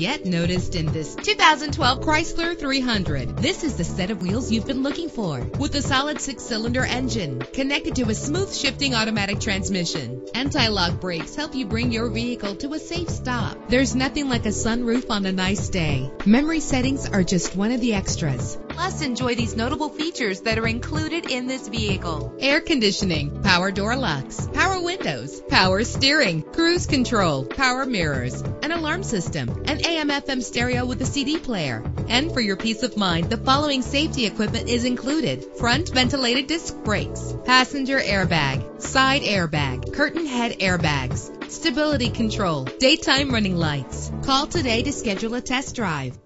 Get noticed in this 2012 Chrysler 300. This is the set of wheels you've been looking for, with a solid 6-cylinder engine connected to a smooth shifting automatic transmission. Anti-lock brakes help you bring your vehicle to a safe stop. There's nothing like a sunroof on a nice day. Memory settings are just one of the extras. Plus, enjoy these notable features that are included in this vehicle: air conditioning, power door locks, power windows, power steering, cruise control, power mirrors, an alarm system, an AM/FM stereo with a CD player. And for your peace of mind, the following safety equipment is included: front ventilated disc brakes, passenger airbag, side airbag, curtain head airbags, stability control, daytime running lights. Call today to schedule a test drive.